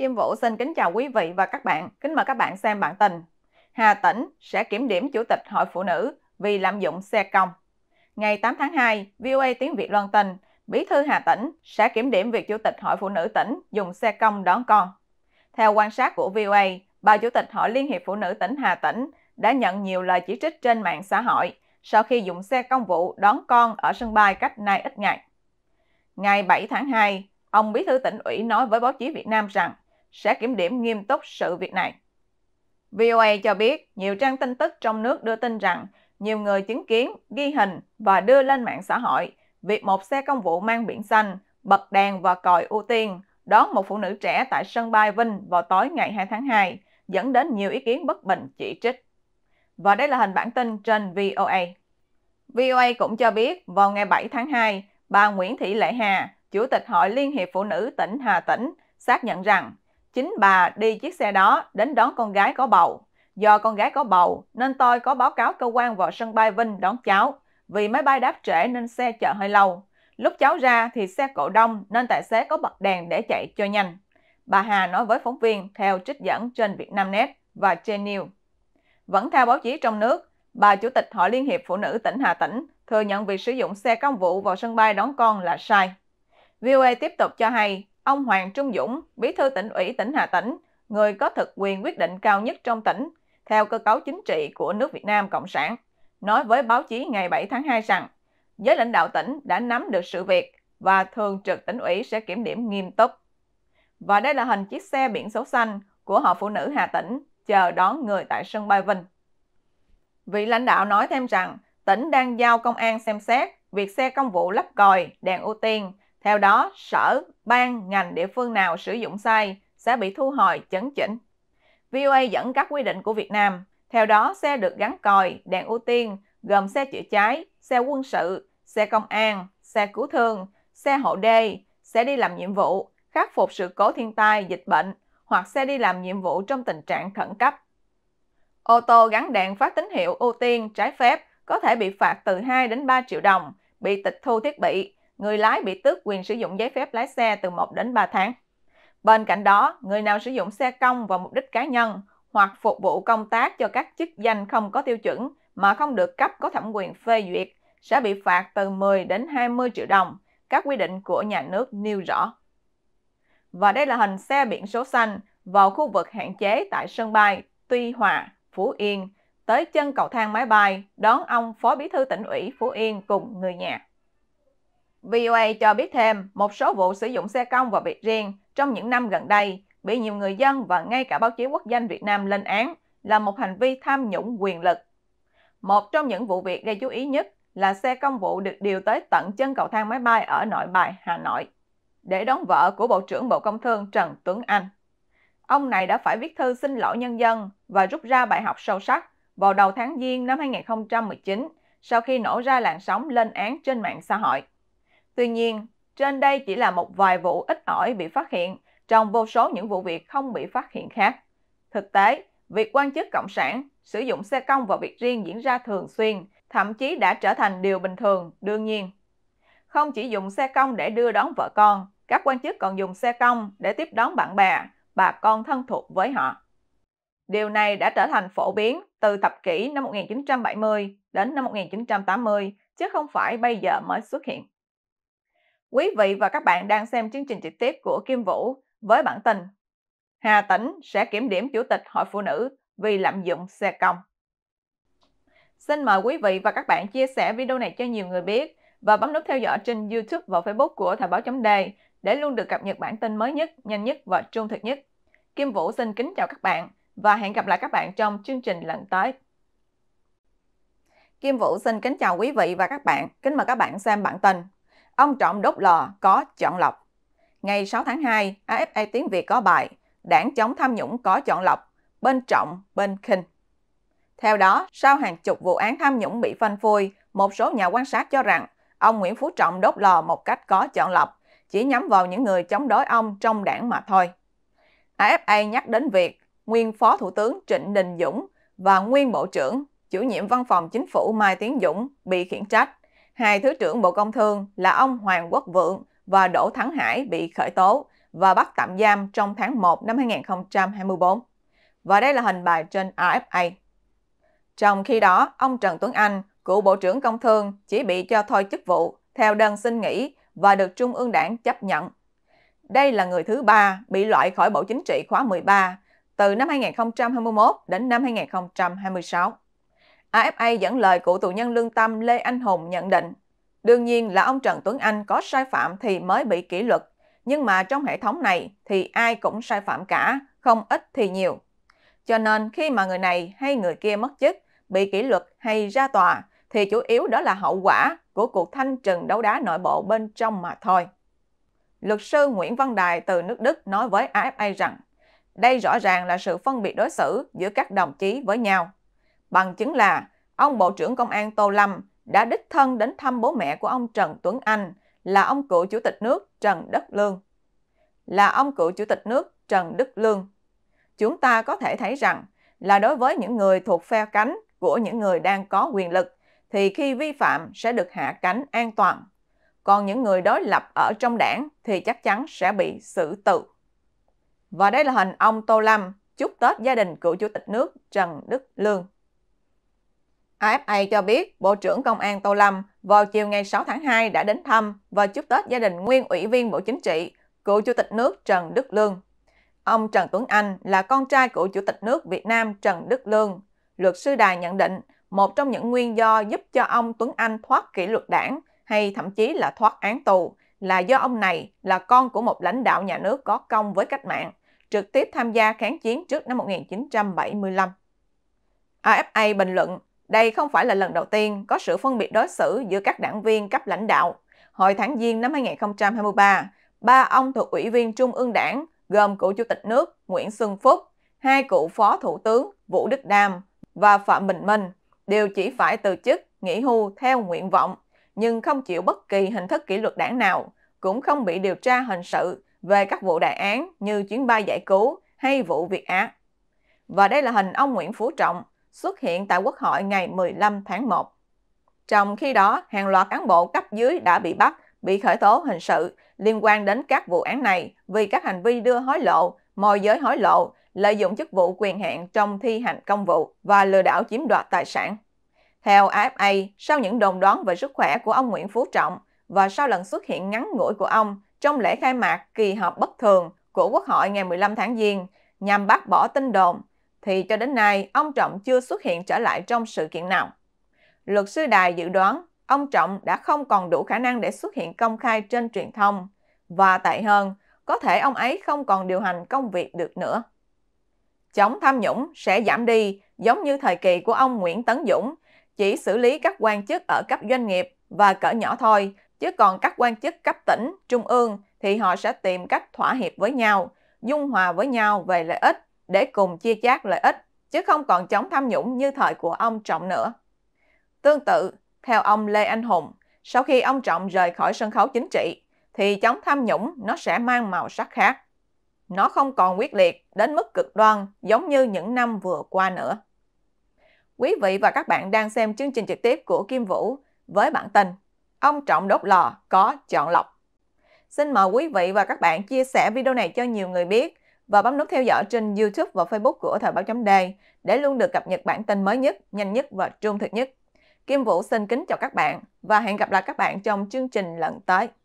Kim Vũ xin kính chào quý vị và các bạn. Kính mời các bạn xem bản tin. Hà Tĩnh sẽ kiểm điểm Chủ tịch Hội Phụ Nữ vì lạm dụng xe công. Ngày 8 tháng 2, VOA Tiếng Việt loan tin, Bí thư Hà Tĩnh sẽ kiểm điểm việc Chủ tịch Hội Phụ Nữ tỉnh dùng xe công đón con. Theo quan sát của VOA, bà Chủ tịch Hội Liên hiệp Phụ nữ tỉnh Hà Tĩnh đã nhận nhiều lời chỉ trích trên mạng xã hội sau khi dùng xe công vụ đón con ở sân bay cách nay ít ngày. Ngày 7 tháng 2, ông Bí thư tỉnh ủy nói với báo chí Việt Nam rằng sẽ kiểm điểm nghiêm túc sự việc này. VOA cho biết nhiều trang tin tức trong nước đưa tin rằng nhiều người chứng kiến, ghi hình và đưa lên mạng xã hội việc một xe công vụ mang biển xanh, bật đèn và còi ưu tiên đón một phụ nữ trẻ tại sân bay Vinh vào tối ngày 2 tháng 2, dẫn đến nhiều ý kiến bất bình chỉ trích. Và đây là hình bản tin trên VOA. VOA cũng cho biết vào ngày 7 tháng 2, bà Nguyễn Thị Lệ Hà, Chủ tịch Hội Liên hiệp Phụ nữ tỉnh Hà Tĩnh, xác nhận rằng chính bà đi chiếc xe đó đến đón con gái có bầu. Do con gái có bầu nên tôi có báo cáo cơ quan vào sân bay Vinh đón cháu. Vì máy bay đáp trễ nên xe chờ hơi lâu. Lúc cháu ra thì xe cộ đông nên tài xế có bật đèn để chạy cho nhanh. Bà Hà nói với phóng viên theo trích dẫn trên Vietnamnet và trên News. Vẫn theo báo chí trong nước, bà Chủ tịch Hội Liên hiệp Phụ nữ tỉnh Hà Tĩnh thừa nhận việc sử dụng xe công vụ vào sân bay đón con là sai. VOA tiếp tục cho hay, ông Hoàng Trung Dũng, Bí thư tỉnh ủy tỉnh Hà Tĩnh, người có thực quyền quyết định cao nhất trong tỉnh, theo cơ cấu chính trị của nước Việt Nam Cộng sản, nói với báo chí ngày 7 tháng 2 rằng giới lãnh đạo tỉnh đã nắm được sự việc và thường trực tỉnh ủy sẽ kiểm điểm nghiêm túc. Và đây là hình chiếc xe biển số xanh của Hội Phụ nữ Hà Tĩnh chờ đón người tại sân bay Vinh. Vị lãnh đạo nói thêm rằng tỉnh đang giao công an xem xét việc xe công vụ lắp còi, đèn ưu tiên. Theo đó, sở, ban, ngành địa phương nào sử dụng sai sẽ bị thu hồi chấn chỉnh. VOA dẫn các quy định của Việt Nam. Theo đó, xe được gắn còi, đèn ưu tiên gồm xe chữa cháy, xe quân sự, xe công an, xe cứu thương, xe hộ đê, xe đi làm nhiệm vụ, khắc phục sự cố thiên tai, dịch bệnh hoặc xe đi làm nhiệm vụ trong tình trạng khẩn cấp. Ô tô gắn đèn phát tín hiệu ưu tiên trái phép có thể bị phạt từ 2 đến 3 triệu đồng, bị tịch thu thiết bị, người lái bị tước quyền sử dụng giấy phép lái xe từ 1 đến 3 tháng. Bên cạnh đó, người nào sử dụng xe công vào mục đích cá nhân hoặc phục vụ công tác cho các chức danh không có tiêu chuẩn mà không được cấp có thẩm quyền phê duyệt sẽ bị phạt từ 10 đến 20 triệu đồng, các quy định của nhà nước nêu rõ. Và đây là hình xe biển số xanh vào khu vực hạn chế tại sân bay Tuy Hòa, Phú Yên, tới chân cầu thang máy bay đón ông Phó Bí thư tỉnh ủy Phú Yên cùng người nhà. VOA cho biết thêm một số vụ sử dụng xe công vào việc riêng trong những năm gần đây bị nhiều người dân và ngay cả báo chí quốc doanh Việt Nam lên án là một hành vi tham nhũng quyền lực. Một trong những vụ việc gây chú ý nhất là xe công vụ được điều tới tận chân cầu thang máy bay ở Nội Bài, Hà Nội để đón vợ của Bộ trưởng Bộ Công Thương Trần Tuấn Anh. Ông này đã phải viết thư xin lỗi nhân dân và rút ra bài học sâu sắc vào đầu tháng Giêng năm 2019 sau khi nổ ra làn sóng lên án trên mạng xã hội. Tuy nhiên, trên đây chỉ là một vài vụ ít ỏi bị phát hiện trong vô số những vụ việc không bị phát hiện khác. Thực tế, việc quan chức Cộng sản sử dụng xe công vào việc riêng diễn ra thường xuyên, thậm chí đã trở thành điều bình thường, đương nhiên. Không chỉ dùng xe công để đưa đón vợ con, các quan chức còn dùng xe công để tiếp đón bạn bè, bà con thân thuộc với họ. Điều này đã trở thành phổ biến từ thập kỷ năm 1970 đến năm 1980, chứ không phải bây giờ mới xuất hiện. Quý vị và các bạn đang xem chương trình trực tiếp của Kim Vũ với bản tin Hà Tĩnh sẽ kiểm điểm Chủ tịch Hội Phụ nữ vì lạm dụng xe công. Xin mời quý vị và các bạn chia sẻ video này cho nhiều người biết và bấm nút theo dõi trên YouTube và Facebook của Thời báo.de để luôn được cập nhật bản tin mới nhất, nhanh nhất và trung thực nhất. Kim Vũ xin kính chào các bạn và hẹn gặp lại các bạn trong chương trình lần tới. Kim Vũ xin kính chào quý vị và các bạn. Kính mời các bạn xem bản tin Ông Trọng đốt lò có chọn lọc. Ngày 6 tháng 2, AFA Tiếng Việt có bài Đảng chống tham nhũng có chọn lọc, bên trọng, bên khinh. Theo đó, sau hàng chục vụ án tham nhũng bị phanh phui, một số nhà quan sát cho rằng ông Nguyễn Phú Trọng đốt lò một cách có chọn lọc, chỉ nhắm vào những người chống đối ông trong đảng mà thôi. AFA nhắc đến việc nguyên Phó Thủ tướng Trịnh Đình Dũng và nguyên Bộ trưởng, chủ nhiệm Văn phòng Chính phủ Mai Tiến Dũng bị khiển trách. Hai Thứ trưởng Bộ Công Thương là ông Hoàng Quốc Vượng và Đỗ Thắng Hải bị khởi tố và bắt tạm giam trong tháng 1 năm 2024. Và đây là hình bài trên AFA. Trong khi đó, ông Trần Tuấn Anh, cựu Bộ trưởng Công Thương, chỉ bị cho thôi chức vụ theo đơn xin nghỉ và được Trung ương Đảng chấp nhận. Đây là người thứ ba bị loại khỏi Bộ Chính trị khóa 13 từ năm 2021 đến năm 2026. AFA dẫn lời cựu tù nhân lương tâm Lê Anh Hùng nhận định, đương nhiên là ông Trần Tuấn Anh có sai phạm thì mới bị kỷ luật, nhưng mà trong hệ thống này thì ai cũng sai phạm cả, không ít thì nhiều. Cho nên khi mà người này hay người kia mất chức, bị kỷ luật hay ra tòa thì chủ yếu đó là hậu quả của cuộc thanh trừng đấu đá nội bộ bên trong mà thôi. Luật sư Nguyễn Văn Đài từ nước Đức nói với AFA rằng, đây rõ ràng là sự phân biệt đối xử giữa các đồng chí với nhau. Bằng chứng là ông Bộ trưởng Công an Tô Lâm đã đích thân đến thăm bố mẹ của ông Trần Tuấn Anh là ông cựu Chủ tịch nước Trần Đức Lương. Chúng ta có thể thấy rằng là đối với những người thuộc phe cánh của những người đang có quyền lực thì khi vi phạm sẽ được hạ cánh an toàn. Còn những người đối lập ở trong đảng thì chắc chắn sẽ bị xử tử. Và đây là hình ông Tô Lâm chúc Tết gia đình cựu Chủ tịch nước Trần Đức Lương. AFA cho biết Bộ trưởng Công an Tô Lâm vào chiều ngày 6 tháng 2 đã đến thăm và chúc Tết gia đình nguyên Ủy viên Bộ Chính trị, cựu Chủ tịch nước Trần Đức Lương. Ông Trần Tuấn Anh là con trai cựu Chủ tịch nước Việt Nam Trần Đức Lương. Luật sư Đài nhận định một trong những nguyên do giúp cho ông Tuấn Anh thoát kỷ luật đảng hay thậm chí là thoát án tù là do ông này là con của một lãnh đạo nhà nước có công với cách mạng, trực tiếp tham gia kháng chiến trước năm 1975. AFA bình luận, đây không phải là lần đầu tiên có sự phân biệt đối xử giữa các đảng viên cấp lãnh đạo. Hồi tháng Giêng năm 2023, ba ông thuộc Ủy viên Trung ương Đảng gồm cựu Chủ tịch nước Nguyễn Xuân Phúc, hai cựu Phó Thủ tướng Vũ Đức Đam và Phạm Bình Minh đều chỉ phải từ chức, nghỉ hưu theo nguyện vọng, nhưng không chịu bất kỳ hình thức kỷ luật đảng nào, cũng không bị điều tra hình sự về các vụ đại án như chuyến bay giải cứu hay vụ Việt Á. Và đây là hình ông Nguyễn Phú Trọng xuất hiện tại Quốc hội ngày 15 tháng 1. Trong khi đó, hàng loạt cán bộ cấp dưới đã bị bắt, bị khởi tố hình sự liên quan đến các vụ án này vì các hành vi đưa hối lộ, môi giới hối lộ, lợi dụng chức vụ quyền hạn trong thi hành công vụ và lừa đảo chiếm đoạt tài sản. Theo AFA, sau những đồn đoán về sức khỏe của ông Nguyễn Phú Trọng và sau lần xuất hiện ngắn ngủi của ông trong lễ khai mạc kỳ họp bất thường của Quốc hội ngày 15 tháng Giêng nhằm bác bỏ tin đồn, thì cho đến nay ông Trọng chưa xuất hiện trở lại trong sự kiện nào. Luật sư Đài dự đoán ông Trọng đã không còn đủ khả năng để xuất hiện công khai trên truyền thông và tệ hơn, có thể ông ấy không còn điều hành công việc được nữa. Chống tham nhũng sẽ giảm đi giống như thời kỳ của ông Nguyễn Tấn Dũng, chỉ xử lý các quan chức ở cấp doanh nghiệp và cỡ nhỏ thôi, chứ còn các quan chức cấp tỉnh, trung ương thì họ sẽ tìm cách thỏa hiệp với nhau, dung hòa với nhau về lợi ích để cùng chia chác lợi ích, chứ không còn chống tham nhũng như thời của ông Trọng nữa. Tương tự, theo ông Lê Anh Hùng, sau khi ông Trọng rời khỏi sân khấu chính trị, thì chống tham nhũng nó sẽ mang màu sắc khác. Nó không còn quyết liệt đến mức cực đoan giống như những năm vừa qua nữa. Quý vị và các bạn đang xem chương trình trực tiếp của Kim Vũ với bản tin Ông Trọng đốt lò có chọn lọc. Xin mời quý vị và các bạn chia sẻ video này cho nhiều người biết và bấm nút theo dõi trên YouTube và Facebook của Thời báo.de để luôn được cập nhật bản tin mới nhất, nhanh nhất và trung thực nhất. Kim Vũ xin kính chào các bạn và hẹn gặp lại các bạn trong chương trình lần tới.